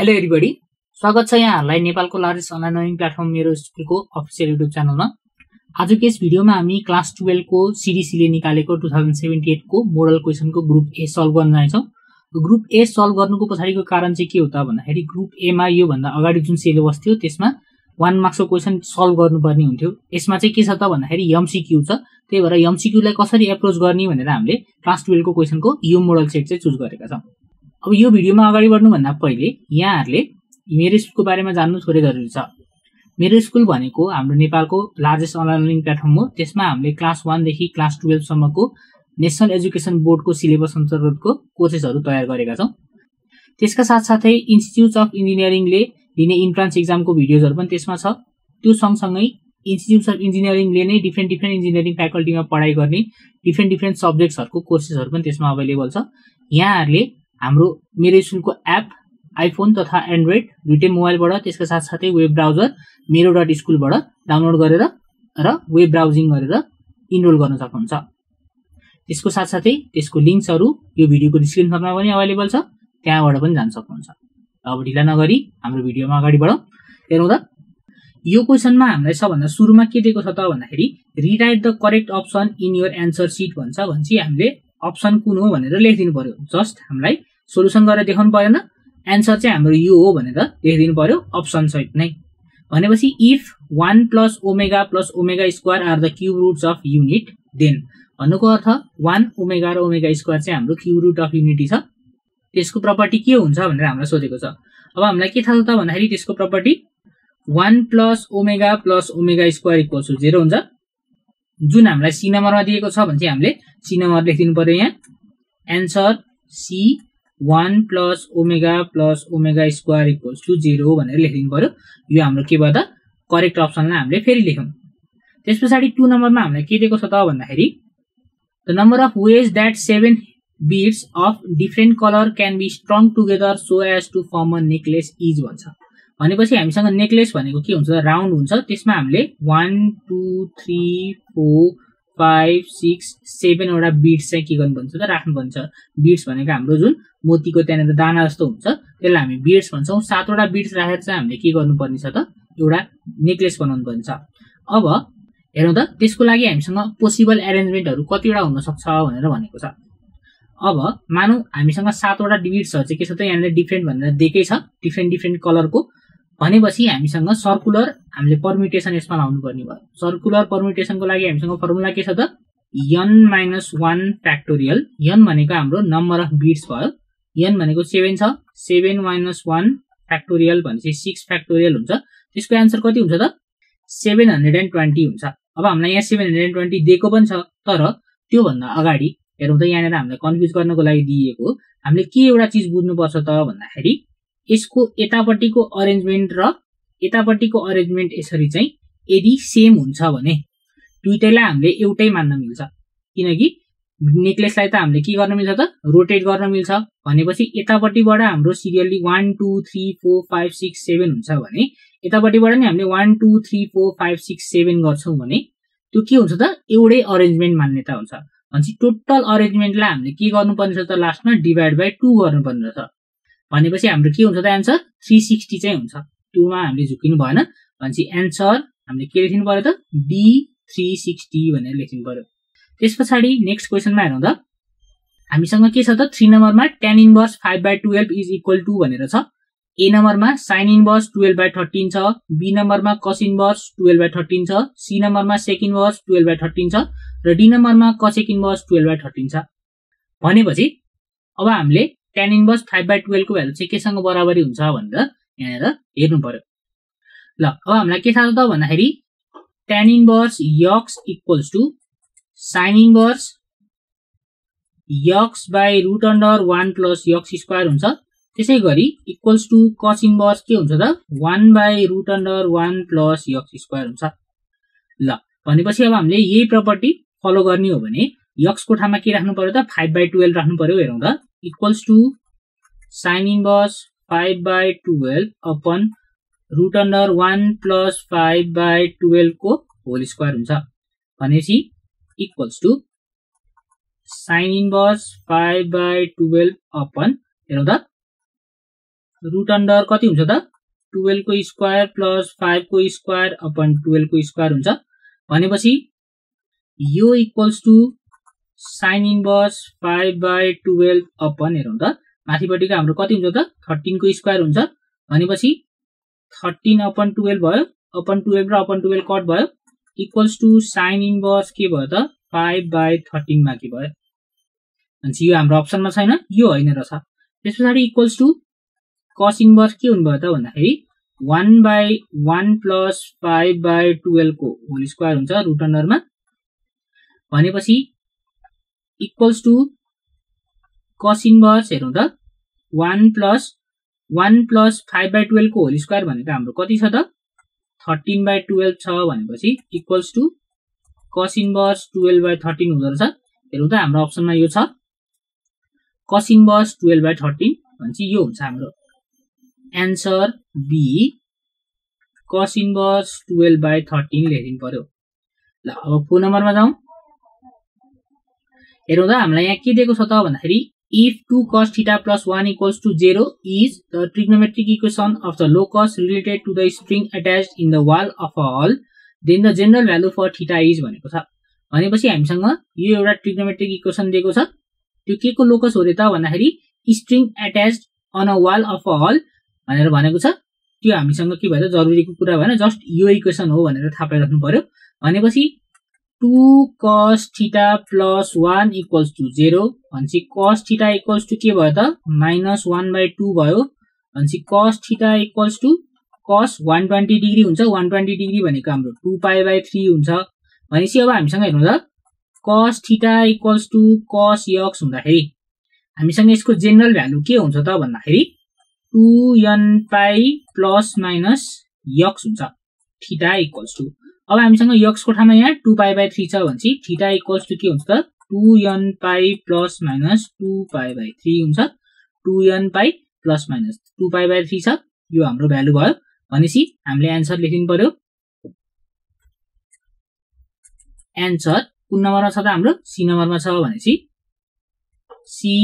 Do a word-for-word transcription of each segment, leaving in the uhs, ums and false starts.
Hello everybody, स्वागत छ यहाँहरुलाई नेपालको लार्जेस्ट अनलाइन लर्निङ प्लेटफर्म मेरो स्कुलको अफिसियल युट्युब च्यानलमा। आजको यस भिडियोमा हामी क्लास बाह्र को सीडीसीले निकालेको दुई हजार अठहत्तर को मोडल क्वेशनको ग्रुप ए सल्भ गर्न जान्छौं। ग्रुप ए सल्भ गर्नुको पछाडिको कारण चाहिँ के हो त भन्दाखेरि ग्रुप ए मा यो भन्दा अगाडि जुन सिलेबस थियो त्यसमा एक मार्क्सको क्वेशन सल्भ गर्नुपर्ने हुन्थ्यो। यसमा चाहिँ के छ त भन्दाखेरि एमसीक्यू छ। त्यही भएर एमसीक्यू लाई कसरी एप्रोच गर्ने भनेर हामीले क्लास बाह्र को क्वेशनको यो मोडल सेट चाहिँ चुज गरेका छौं। अब यो भिडियोमा अगाडि बढ्नुभन्दा पहिले यहाँहरुले मेरो स्कुलको बारेमा जान्नु थोरै जरुरी छ। मेरो स्कुल भनेको हाम्रो नेपालको लार्जेस्ट अनलाइन लर्निङ प्लेटफर्म हो। त्यसमा हामीले क्लास एक देखि क्लास बाह्र सम्मको नेशनल एजुकेशन बोर्डको सिलेबस अन्तर्गतको कोर्सेसहरु तयार गरेका छौं। त्यसका साथसाथै इन्स्टिट्युट अफ इन्जिनियरिङले दिने एन्ट्रान्स एक्जामको भिडियोजहरु पनि त्यसमा छ। त्यो सँगसँगै इन्स्टिट्युट अफ इन्जिनियरिङले नै डिफ्रेन्ट डिफ्रेन्ट इन्जिनियरिङ फ्याकल्टीमा पढाइ गर्ने डिफ्रेन्ट डिफ्रेन्ट सब्जेक्ट्सहरुको कोर्सेसहरु पनि त्यसमा अवेलेबल छ। यहाँहरुले हाम्रो मेरो स्कुलको एप आईफोन तथा एन्ड्रोइड दुईटै मोबाइलबाट त्यसका साथसाथै वेब ब्राउजर मेरो डट स्कुलबाट डाउनलोड गरेर र वेब ब्राउजिङ गरेर इनरोल गर्न सक्नुहुन्छ। त्यसको साथसाथै त्यसको लिंक्सहरु यो भिडियोको डिस्क्रिप्सनमा पनि अवेलेबल छ, त्यहाँबाट पनि जान सक्नुहुन्छ। अब ढिला नगरी हाम्रो भिडियोमा अगाडि बढौं। हेरौँ त यो क्वेशनमा हामीलाई सबभन्दा सुरुमा के दिएको छ त भन्दाखेरि rewrite the correct option in your answer sheet भन्छ। भन्छ हामीले अप्सन कुन हो भनेर लेखिदिनु पर्यो। जस्ट हामीलाई सोलुसन गरेर देखाउनु पर्दैन, आन्सर चाहिँ हाम्रो यो हो भनेर लेखिदिनु पर्यो अप्सन सहित नै। भनेपछि if one plus omega plus omega square are the cube roots of unit then भन्नुको अर्थ वन ओमेगा र ओमेगा स्क्वायर चाहिँ हाम्रो क्यूब रुट अफ युनिटी छ। त्यसको प्रपर्टी के हुन्छ भनेर हामीलाई सोधेको छ। अब हामीलाई के थाहा छ त भन्दाखेरि त्यसको property one plus omega plus omega square equal to zero हुन्छ, जुन हामीलाई सी नम्बरमा दिएको छ भने हामीले सी नम्बर लेखिदिनु पर्यो। यहाँ answer C one plus omega plus omega square equals to zero भनेर लेखिदिनु पर्यो। यो हाम्रो के भयो त करेक्ट अप्सनलाई हामीले फेरि लेख्यौं। त्यस पछाडि टू नम्बरमा हामीलाई के दिएको छ त भन्दाखेरि the number of ways that seven beads of different colour can be strung together so as to form a necklace is भन्छ। भनेपछि हामीसँग नेकलेस भनेको के हुन्छ, राउन्ड हुन्छ। त्यसमा हामीले one two three four five six seven वटा बिड्स चाहिँ के गर्नुपर्छ त राख्नुपर्छ। बिड्स भनेको हाम्रो जुन मोतीको त्यहाँनिर दाना जस्तो हुन्छ त्यसलाई हामी बिड्स भन्छौँ। सातवटा बिड्स राखेर चाहिँ हामीले के गर्नुपर्ने छ त एउटा नेकलेस बनाउनु पर्छ। अब हेरौँ त त्यसको लागि हामीसँग पोसिबल एरेन्जमेन्टहरू कतिवटा हुनसक्छ भनेर भनेको छ। अब मानौँ हामीसँग सातवटा बिड्सहरू चाहिँ के छ त यहाँनिर डिफ्रेन्ट भनेर दिएकै छ, डिफ्रेन्ट डिफ्रेन्ट कलरको। भनेपछि हामीसँग सर्कुलर हामीले परम्युटेसन यसमा लाउनु पर्ने भयो। सर्कुलर परम्युटेसनको लागि हामीसँग फर्मुला के छ त n minus one factorial. n भनेको हाम्रो नम्बर अफ बिट्स भयो, n भनेको सेभेन छ, सेभेन माइनस वन फ्याक्टोरियल भनेपछि सिक्स फ्याक्टोरियल हुन्छ। त्यसको एन्सर कति हुन्छ त सेभेन हंड्रेड एंड ट्वेंटी हुन्छ। अब हामीलाई यहाँ सेभेन हंड्रेड एंड ट्वेंटी दिएको पनि छ, तर त्योभन्दा अगाडि हेरौँ त यहाँनिर हामीलाई कन्फ्युज गर्नको लागि दिएको हामीले के एउटा चिज बुझ्नुपर्छ त भन्दाखेरि यसको यतापट्टिको अरेन्जमेन्ट र यतापट्टिको अरेन्जमेन्ट यसरी चाहिँ यदि सेम हुन्छ भने दुईटैलाई हामीले एउटै मान्न मिल्छ, किनकि नेकलेसलाई त हामीले के गर्न मिल्छ त रोटेट गर्न मिल्छ। भनेपछि यतापट्टिबाट हाम्रो serially one two three four five six seven हुन्छ भने यतापट्टिबाट नि हामीले one two three four five six seven गर्छौँ भने त्यो के हुन्छ त एउटै अरेन्जमेन्ट मान्यता हुन्छ। भनेपछि टोटल अरेन्जमेन्टलाई हामीले के गर्नुपर्ने छ त लास्टमा डिभाइड बाई टू गर्नुपर्ने रहेछ। भनेपछि हाम्रो के हुन्छ त आन्सर थ्री सिक्सटी चाहिँ हुन्छ। टूमा हामीले झुकिनु भएन, भनेपछि एन्सर हामीले के लेख्नु पर्यो त डी थ्री सिक्सटी भनेर लेख्नु पर्यो। त्यस पछाडि नेक्स्ट क्वेसनमा हेरौँ त हामीसँग के छ त थ्री नम्बरमा tan inverse five by twelve is equal to भनेर छ। ए नम्बरमा sine inverse twelve by thirteen छ, बी नम्बरमा cos inverse twelve by thirteen छ, सी नम्बरमा sec inverse twelve by thirteen छ र डी नम्बरमा cosec inverse twelve by thirteen छ। भनेपछि अब हामीले tan inverse five by twelve को भ्यालु चाहिँ केसँग बराबरी हुन्छ भनेर यहाँनिर हेर्नु पर्यो। ल अब हामीलाई के थाहा छ त भन्दाखेरि tan inverse x equals to sine inverse x by root under one plus x square हुन्छ। त्यसै गरी इक्वल्स टू कस इन्भर्स के हुन्छ त one by root under one plus x square हुन्छ। ल भनेपछि अब हामीले यही प्रपर्टी फलो गर्ने हो भने यक्सको ठाउँमा के राख्नु पर्यो त फाइभ बाई टुवेल्भ राख्नु पर्यो। हेरौँ त equals to sine inverse five by twelve upon root under one plus five by twelve को होल स्क्वायर हुन्छ। भनेपछि equals to sine inverse five by twelve upon हेरौँ त रूट अंडर कति हुन्छ त ट्वेल्व को स्क्वायर प्लस फाइव को स्क्वायर अपन ट्वेल्व को स्क्वायर हुन्छ भनेपछि यो equals to sine inverse five by twelve upon हेरौं त माथिपटिको हाम्रो कति हुन्छ त थर्टीन को स्क्वायर हुन्छ भनेपछि थर्टीन अपन ट्वेल्व भयो अपन ट्वेल्व र अपन ट्वेल्व कट भयो इक्वल्स टू साइन इन्भर्स के भयो त फाइव बाई थर्टीन बाकी भयो अनि यो हाम्रो अप्सनमा छैन यो हैन रहेछ त्यसपछि इक्वल्स टू कॉस इन्वर्स के हुनुभयो त भन्दाखेरि one by one plus five by twelve को होल स्क्वायर हुन्छ रुट अन्डरमा भनेपछि इक्वल्स टू कॉस इन्वर्स हेरौं त one plus one plus five by twelve को होल स्क्वायर भनेको हाम्रो कति छ त थर्टीन बाई ट्वेल्व छ भनेपछि equals to cos inverse twelve by thirteen हुँदो रहेछ। हेरौं त हाम्रो अप्सनमा यो छ cos inverse twelve by thirteen भनेपछि यो हुन्छ हाम्रो answer B cos inverse twelve by thirteen लेखिदिनु पर्यो। ल अब फोन नम्बरमा जाऊ हेरौँ त हामीलाई यहाँ के दिएको छ त भन्दाखेरि if two cos theta plus one equals to zero is the trigonometric equation of the locus related to the string attached in the wall of a hall then the general value for theta is भनेको छ। भनेपछि हामीसँग यो एउटा trigonometric equation दिएको छ त्यो के को लोकस हो रे त भन्दाखेरि string attached on a wall of a hall भनेर भनेको छ। त्यो हामीसँग के भयो त जरुरीको कुरा भएन जस्ट यो इक्वेसन हो भनेर थाहा पाइराख्नु पर्यो। भनेपछि two cos theta plus one equals to zero भनेपछि cos थीटा इक्वल्स टू के भयो त माइनस वन बाई टू भयो भनेपछि cos theta equals to cos one twenty degree हुन्छ वन ट्वेंटी डिग्री भनेको हाम्रो टू पाई बाई थ्री हुन्छ। भनेपछि अब हामीसँग हेर्नु त cos theta equals to cos x हुँदाखेरि हामीसँग यसको जेनरल भ्यालु के हुन्छ त भन्दाखेरि two n pi plus minus x हुन्छ थीटा इक्वल्स टू। अब हामीसँग यक्स को ठाउँमा यहाँ टू पाई बाई थ्री छ भनेपछि थीटा इक्वल्स टू के हुन्छ त two n pi plus minus two pi by three हुन्छ two n pi plus minus two pi by three छ यो हाम्रो भ्यालु भयो। भनेपछि हामीले एन्सर लेख्नु पर्यो एन्सर कुन नम्बरमा छ त हाम्रो सी नम्बरमा छ भनेपछि C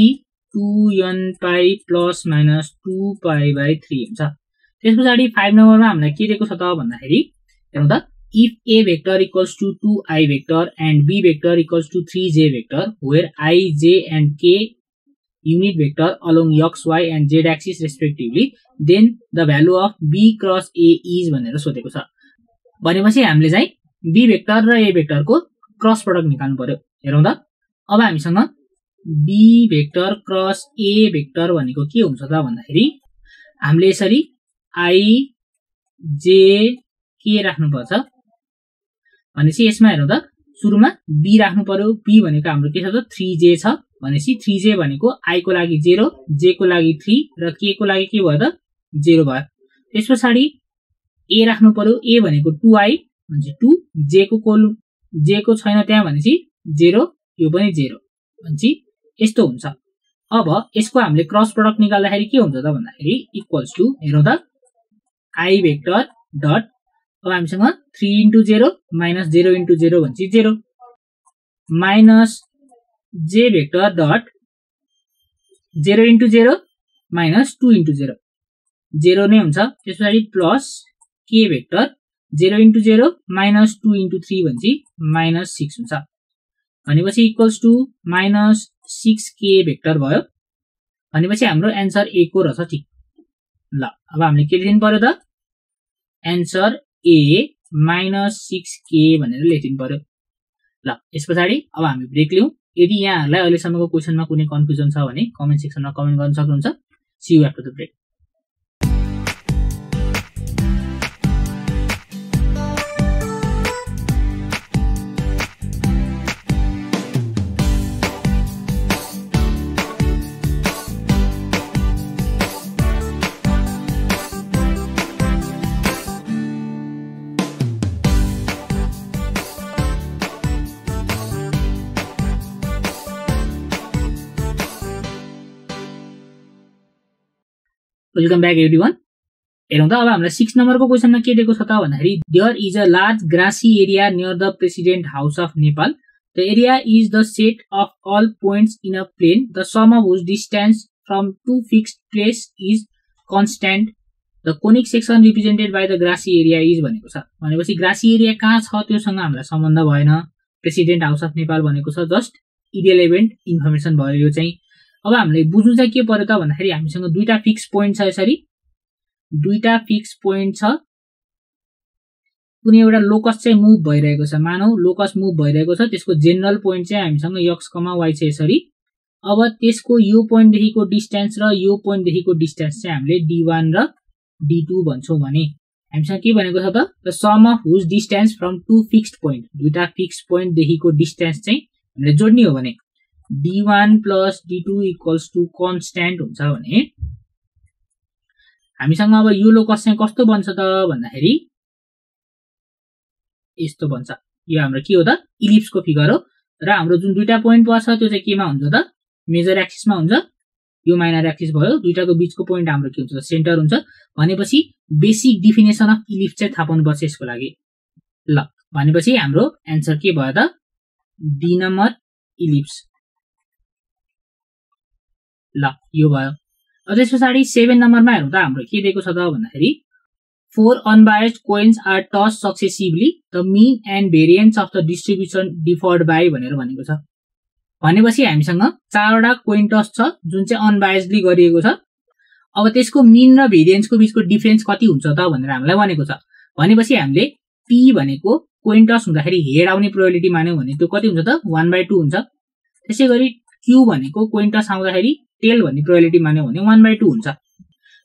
two n pi plus minus two pi by three हुन्छ। त्यस पछाडि फाइभ नम्बरमा हामीलाई के दिएको छ त भन्दाखेरि हेरौँ त if a vector equals to two i vector and b vector equals to three j vector where i j and k unit vector along x y and z axis respectively then the value of b cross a is भनेर सोधेको छ। भनेपछि हामीले चाहिँ be vector र ए भेक्टरको cross product निकाल्नु पर्यो। हेरौँ त अब हामीसँग B vector cross A vector भनेको के हुन्छ त भन्दाखेरि हामीले यसरी आई जे के राख्नु पर्छ। भनेपछि यसमा हेरौँ त सुरुमा बी राख्नु पर्यो बी भनेको हाम्रो के छ त थ्री जे छ भनेपछि थ्री जे भनेको आई को लागि जीरो जे को लागि थ्री र के को लागि के भयो त जीरो भयो। त्यस पछाडि ए राख्नु पर्यो ए भनेको टू आई भनेपछि टू जे को जे को छैन त्यहाँ भनेपछि जीरो यो पनि जीरो भनेपछि यस्तो हुन्छ। अब यसको हामीले क्रस प्रोडक्ट निकाल्दाखेरि के हुन्छ त भन्दाखेरि इक्वल्स टू हेरौँ त आई भेक्टर डट अब हामीसँग three into zero minus zero into zero भनेपछि जीरो माइनस जे vector dot zero into zero minus two into zero zero नै हुन्छ। त्यस पछाडि प्लस के vector zero into zero minus two into three भनेपछि माइनस सिक्स हुन्छ। भनेपछि equals to minus six K vector भयो। भनेपछि हाम्रो एन्सर ए को रहेछ। ठीक ल अब हामीले के लेख्नु पर्यो त एन्सर ए माइनस सिक्स के भनेर लेख्नु पर्यो। ल यस पछाडि अब हामी ब्रेक लियौँ। यदि यहाँहरूलाई अहिलेसम्मको क्वेसनमा कुनै कन्फ्युजन छ भने कमेन्ट सेक्सनमा कमेन्ट गर्न सक्नुहुन्छ। See you after the break. Welcome back everyone. हेरौँ त अब हामीलाई सिक्स नम्बरको क्वेसनमा के दिएको छ त भन्दाखेरि there is a large grassy area near the president house of Nepal the area is the set of all points in a plane the sum of whose distance from two fixed place is constant. The conic section represented by the grassy area is भनेको छ भनेपछि grassy area कहाँ छ त्योसँग हामीलाई सम्बन्ध भएन. President house of Nepal भनेको छ जस्ट इरेलेभेन्ट इन्फर्मेसन भयो यो चाहिँ. अब हामीले बुझ्नु चाहिँ के पर्यो त भन्दाखेरि हामीसँग दुईटा फिक्स पोइन्ट छ यसरी दुईटा फिक्स पोइन्ट छ. कुनै एउटा लोकस चाहिँ मुभ भइरहेको छ मानौ लोकस मुभ भइरहेको छ त्यसको जेनरल पोइन्ट चाहिँ हामीसँग एक्स कमा वाई छ यसरी. अब त्यसको यो पोइन्ट देखिको डिस्टेन्स र यो पोइन्ट देखिको डिस्टेन्स चाहिँ हामीले डी वान र डी टू भन्छौं भने हामीसँग के भनेको छ त the sum of whose distance from two fixed point दुईटा फिक्स्ड पोइन्ट देखिको डिस्टेन्स चाहिँ हामीले जोड्ने हो भने D one plus D two equals to constant हुन्छ भने हामीसँग अब यो लोकस चाहिँ कस्तो बन्छ त भन्दाखेरि यस्तो बन्छ. यो हाम्रो के हो त इलिप्सको फिगर हो र हाम्रो जुन दुईटा पोइन्ट पर्छ त्यो चाहिँ केमा हुन्छ त मेजर एक्सिसमा हुन्छ. यो माइनर एक्सिस भयो दुईटाको बीचको पोइन्ट हाम्रो के हुन्छ त सेन्टर हुन्छ भनेपछि बेसिक डेफिनेसन अफ इलिप्स चाहिँ थाहा पाउनुपर्छ यसको लागि. ल भनेपछि हाम्रो आन्सर के भयो त डी नम्बर इलिप्स. ल यो भयो. अब त्यसपछि सेभेन नम्बरमा हेरौँ त हाम्रो के दिएको छ त भन्दाखेरि four unbiased coins are tossed successively the mean and variance of the distribution differed by भनेर भनेको छ भनेपछि हामीसँग चारवटा कोइन टस छ जुन चाहिँ अनबायस्डली गरिएको छ. अब त्यसको मीन र भेरिएन्सको बीचको डिफरेन्स कति हुन्छ त भनेर हामीलाई भनेको छ भनेपछि हामीले पी भनेको कोइन टस हुँदाखेरि हेड आउने प्रोबेबिलिटी मान्यौँ भने त्यो कति हुन्छ त वान बाई टू हुन्छ. त्यसै गरी क्यू भनेको कोइन टस आउँदाखेरि टेल भन्ने प्रोबेबिलिटी मान्यौँ भने वान बाई टू हुन्छ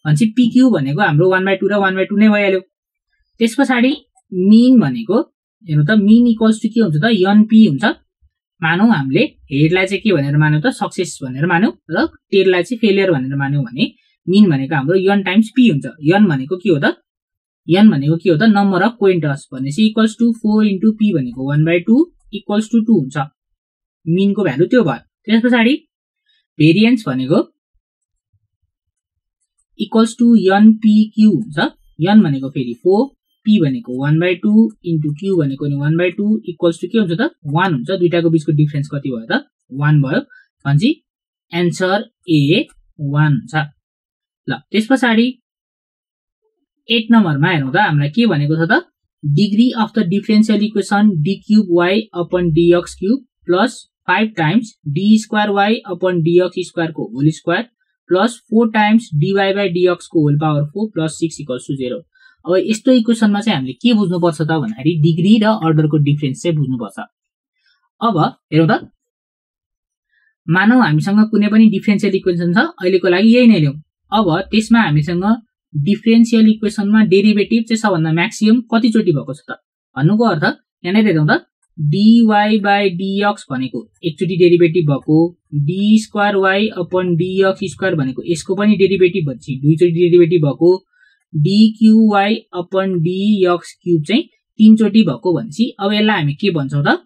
भनेपछि पीक्यू भनेको हाम्रो वान बाई टू र वान बाई टू नै भइहाल्यो. त्यस पछाडि मिन भनेको हेर्नु त मिन इक्वल्स टू के हुन्छ त एनपी हुन्छ. मानौँ हामीले हेडलाई चाहिँ के भनेर मान्यौँ त सक्सेस भनेर मान्यौँ र टेललाई चाहिँ फेलियर भनेर मान्यौँ भने मिन भनेको हाम्रो एन टाइम्स पी हुन्छ. एन भनेको के हो त एन भनेको के हो त नम्बर अफ कोइन टस भनेपछि equals to four into p भनेको one by two equals to two हुन्छ. मिनको भ्यालु त्यो भयो. त्यस पछाडि भेरिएन्स भनेको equals to n p q हुन्छ. एन भनेको फेरि फोर पी भनेको one by two into q भनेको नि one by two equals to के हुन्छ त वान हुन्छ. दुईटाको बिचको डिफ्रेन्स कति भयो त वान भयो भनेपछि एन्सर ए वान हुन्छ. ल त्यस पछाडि एट नम्बरमा हेरौँ त हामीलाई के भनेको छ त degree of the differential equation d cube y upon dx cube plus five times d square y upon dx square को whole square plus four times dy by dx को whole power four plus six equals to zero. अब यस्तो इक्वेसनमा चाहिँ हामीले के बुझ्नुपर्छ त भन्दाखेरि डिग्री र अर्डरको डिफरेन्स चाहिँ बुझ्नुपर्छ. अब हेरौँ त मानौ हामीसँग कुनै पनि डिफरेन्सियल इक्वेसन छ अहिलेको लागि यही नै लियौँ. अब त्यसमा हामीसँग डिफरेन्सियल इक्वेसनमा डेरिभेटिभ चाहिँ सबभन्दा म्याक्सिमम कतिचोटि भएको छ त भन्नुको अर्थ यहाँनिर हेरौँ त डीवाई बाई डीएक्स भनेको एकचोटि डेरिभेटिभ भएको d square y upon dx square भनेको यसको पनि डेरिभेटिभ भएपछि दुईचोटि डेरिभेटिभ भएको d cube y upon dx cube चाहिँ तीनचोटि भएको भनेपछि अब यसलाई हामी के भन्छौँ त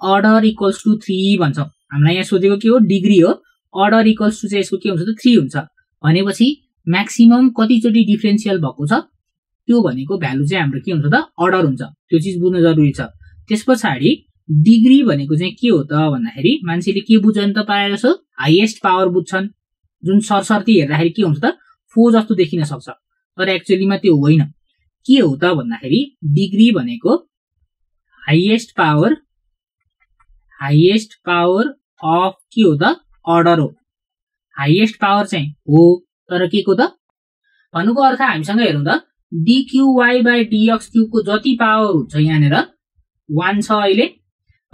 अर्डर इक्वल्स टू थ्री भन्छौँ. हामीलाई यहाँ सोधेको के हो डिग्री हो अर्डर इक्वल्स टू चाहिँ यसको के हुन्छ त थ्री हुन्छ भनेपछि म्याक्सिमम कतिचोटि डिफरेन्सियल भएको छ त्यो भनेको भ्यालु चाहिँ हाम्रो के हुन्छ त अर्डर हुन्छ. त्यो चीज बुझ्नु जरुरी छ. त्यस पछाडि डिग्री भनेको चाहिँ के हो त भन्दाखेरि मान्छेले के बुझ्छन् त प्रायः जसो हाइएस्ट पावर बुझ्छन् जुन सरसर्ती हेर्दाखेरि के हुन्छ त फोर जस्तो देखिन सक्छ तर एक्चुअलीमा त्यो होइन. के हो त भन्दाखेरि डिग्री भनेको highest power highest power of के हो त अर्डर हो. हाइएस्ट पावर चाहिँ हो तर के को त भन्नुको अर्थ हामीसँग हेरौँ त डीक्यूवाई बाई डीएक्स क्यूब को जति पावर हुन्छ यहाँनिर वान छ अहिले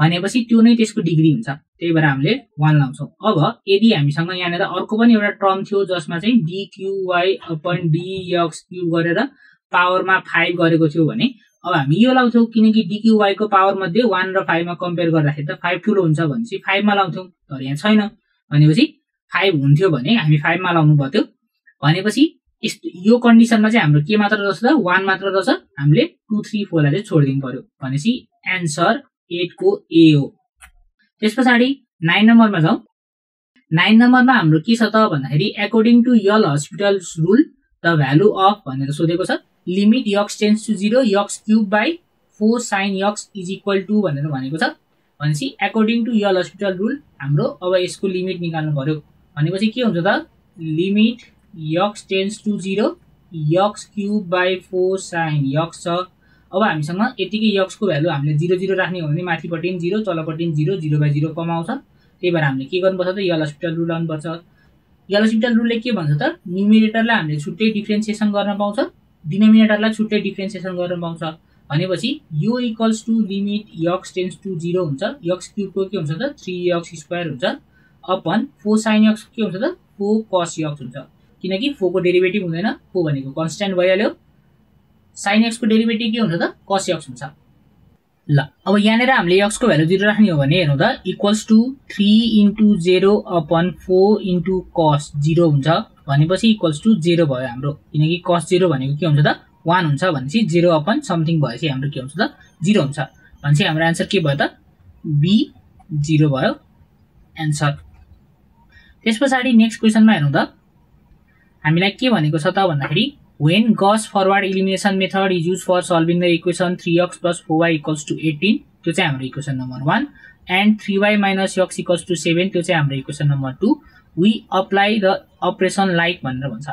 भनेपछि त्यो नै त्यसको डिग्री हुन्छ त्यही भएर हामीले वान लाउँछौँ. अब यदि हामीसँग यहाँनिर अर्को पनि एउटा टर्म थियो जसमा चाहिँ डीक्यूवाई अपन डीएक्स क्यूब गरेर पावरमा फाइभ गरेको थियो भने अब हामी यो लाउँथ्यौँ किनकि डीक्यूवाई को पावर मध्ये वान र फाइभमा कम्पेयर गर्दाखेरि त फाइभ ठुलो हुन्छ भनेपछि फाइभमा लाउँथ्यौँ तर यहाँ छैन भनेपछि फाइभ हुन्थ्यो भने हामी फाइभमा लाउनु पर्थ्यो भनेपछि यस्तो यो कन्डिसनमा चाहिँ हाम्रो के मात्र रहेछ त वान मात्र रहेछ. हामीले टू थ्री फोरलाई चाहिँ छोडिदिनु पर्यो भनेपछि एन्सर एटको ए हो. त्यस पछाडि नाइन नम्बरमा जाउँ. नाइन नम्बरमा हाम्रो के छ त भन्दाखेरि according to L Hospital's rule the value of भनेर सोधेको छ limit x tends to zero x cube by four sine x is equal to भनेर भनेको छ भनेपछि according to L Hospital rule हाम्रो अब यसको लिमिट निकाल्नु पर्यो भनेपछि के हुन्छ त limit x tends to zero x cube by four sine x. अब हामीसँग यतिकै यक्स को भ्यालु हामीले जीरो जीरो राख्ने हो भने माथिपट्टि पनि जीरो तलपट्टि पनि जीरो जीरो बाई जीरो कमाउँछ। त्यही भएर हामीले के गर्नुपर्छ त एलहस्पिटल रूल लाउनुपर्छ। एलहस्पिटल रूलले के भन्छ त न्युमिरेटरलाई हामीले छुट्टै डिफ्रेन्सिएसन गर्न पाउँछ, डिनोमिनेटरलाई छुट्टै डिफ्रेन्सिएसन गर्न पाउँछ। भनेपछि यो equals to limit x tends to zero हुन्छ, यक्स क्युबको के हुन्छ त थ्री यक्स स्क्वायर हुन्छ अपन फोर साइन यक्स के हुन्छ त फोर कस यक्स हुन्छ, किनकि फोर को डेरिभेटिभ हुँदैन, फोर भनेको कन्स्ट्यान्ट भइहाल्यो। साइन एक्स को डेरिभेटिभ के हुन्छ त कस एक्स हुन्छ। ल अब यहाँनिर हामीले एक्स को भ्यालु जीरो राख्ने हो भने हेर्नु त equals to three into zero upon four into cos zero हुन्छ। भनेपछि इक्वल्स टू जेरो भयो हाम्रो, किनकि कस जीरो भनेको के हुन्छ त वान हुन्छ। भनेपछि जेरो अपन समथिङ भएपछि हाम्रो के हुन्छ त जीरो हुन्छ। भनेपछि हाम्रो एन्सर के भयो त बी जीरो भयो एन्सर। त्यस पछाडि नेक्स्ट क्वेसनमा हेर्नु त हामीलाई के भनेको छ त भन्दाखेरि When Gauss forward elimination method is used for solving the equation three x plus four y equals to eighteen, त्यो चाहिँ हाम्रो equation number one, and three y minus x equals to seven, त्यो चाहिँ हाम्रो equation number two, we apply the operation like भनेर भन्छ।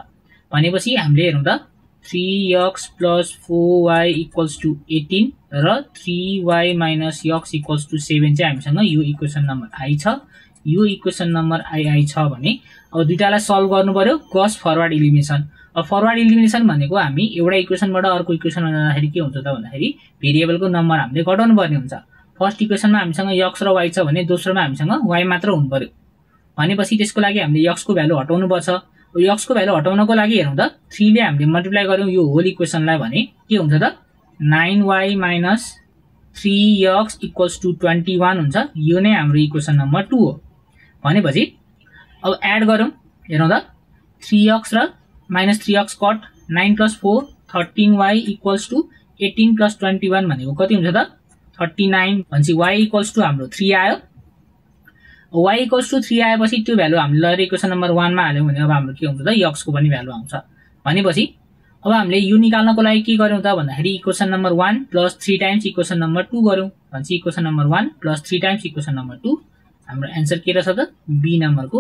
भनेपछि हामीले हेरौँ त three x plus four y equals to eighteen र three y minus x equals to seven चाहिँ हामीसँग यो equation number i छ, यो equation number i i छ भने अब दुईटालाई सल्भ गर्नु पर्यो Gauss forward elimination। अब फरवर्ड इलिमिनेसन भनेको हामी एउटा इक्वेसनबाट अर्को इक्वेसनमा जाँदाखेरि के हुन्छ त भन्दाखेरि भेरिएबलको नम्बर हामीले घटाउनु पर्ने हुन्छ। फर्स्ट इक्वेसनमा हामीसँग एक्स र वाई छ भने दोस्रोमा हामीसँग वाई मात्र हुनु पर्यो। भनेपछि त्यसको लागि हामीले एक्सको भ्यालु हटाउनुपर्छ। एक्सको भ्यालु हटाउनको लागि हेरौँ त थ्रीले हामीले मल्टिप्लाई गर्यौँ यो होल इक्वेसनलाई भने के हुन्छ त nine y minus three x equals to twenty one हुन्छ। यो नै हाम्रो इक्वेसन नम्बर टू हो। भनेपछि अब एड गरौँ, हेरौँ त थ्री एक्स र minus three x cut nine plus four thirteen y equals to eighteen plus twenty one भनेको कति हुन्छ त थर्टी नाइन। भनेपछि वाई इक्वल्स टू हाम्रो थ्री आयो। वाई इक्वल्स टू थ्री आएपछि त्यो भ्यालु हामीले लगेर इक्वेसन नम्बर वानमा हाल्यौँ भने अब हाम्रो के हुन्छ त यक्स को पनि भ्यालु आउँछ। भनेपछि अब हामीले यो निकाल्नको लागि के गर्यौँ त भन्दाखेरि equation number one plus three times equation number two गऱ्यौँ। भनेपछि equation number one plus three times equation number two हाम्रो एन्सर के रहेछ त बी नम्बरको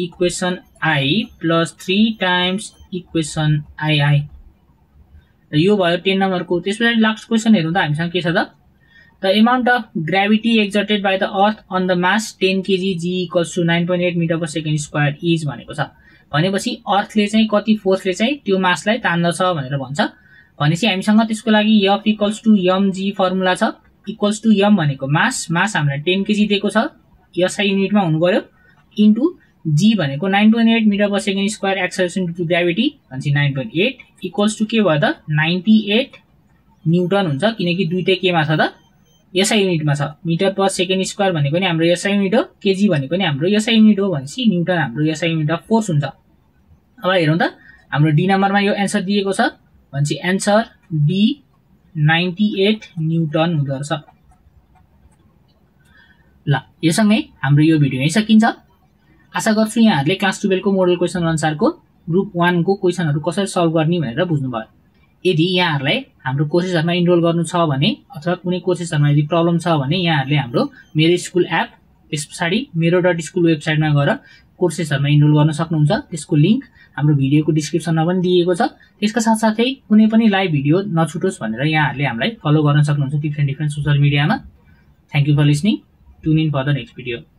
equation I plus three times equation I I. यो भयो टेन नम्बरको। त्यस पछाडि लास्ट क्वेसन हेरौँ त हामीसँग के छ त the amount of gravity exerted by the earth on the mass ten kg G equals to nine point eight metre per second square is भनेको छ। भनेपछि अर्थले चाहिँ कति फोर्सले चाहिँ त्यो मासलाई तान्दछ भनेर भन्छ। भनेपछि हामीसँग त्यसको लागि यफ इक्वल्स टू यम जी फर्मुला छ। इक्वल्स टू यम भनेको मास, मास हामीलाई टेन केजी दिएको छ, यसलाई युनिटमा हुनु पर्यो, इन्टु जी भनेको nine point eight metre per second square acceleration to gravity. भनेपछि nine point eight equals to के भयो त नाइन्टी एट न्युटन हुन्छ, किनकि दुईटै केमा छ त एसआई युनिटमा छ। मिटर पर सेकेन्ड स्क्वायर भनेको नि हाम्रो एसआई युनिट हो, केजी भनेको नि हाम्रो एसआई युनिट हो। भनेपछि न्युटन हाम्रो एसआई युनिट अफ फोर्स हुन्छ। अब हेरौँ त हाम्रो डी नम्बरमा यो एन्सर दिएको छ। भनेपछि answer D ninety eight newton हुँदो रहेछ। ल यससँगै हाम्रो यो भिडियो यहीँ सकिन्छ। आशा गर्छु यहाँहरूले क्लास ट्वेल्भ को मोडल क्वेसन अनुसारको ग्रुप वन को क्वेसनहरु कसरी सल्भ गर्ने भनेर बुझ्नुभयो। यदि यहाँहरूलाई हाम्रो कोर्सेसहरुमा इनरोल गर्नु छ भने अथवा कुनै कोर्सेसहरुमा यदि प्रब्लम छ भने यहाँहरूले हाम्रो मेरो स्कुल एप, त्यस पछाडी मेरो डट स्कुल वेबसाइटमा गएर कोर्सेसहरुमा इनरोल गर्न सक्नुहुन्छ। त्यसको लिंक हाम्रो भिडियोको डिस्क्रिप्सनमा पनि दिएको छ। त्यसका साथसाथै कुनै पनि लाइभ भिडियो नछुटोस् भनेर यहाँहरूले हामीलाई फलो गर्न सक्नुहुन्छ डिफ्रेन्ट डिफ्रेन्ट सोशल मिडियामा। Thank you for listening. Tune in for the next video.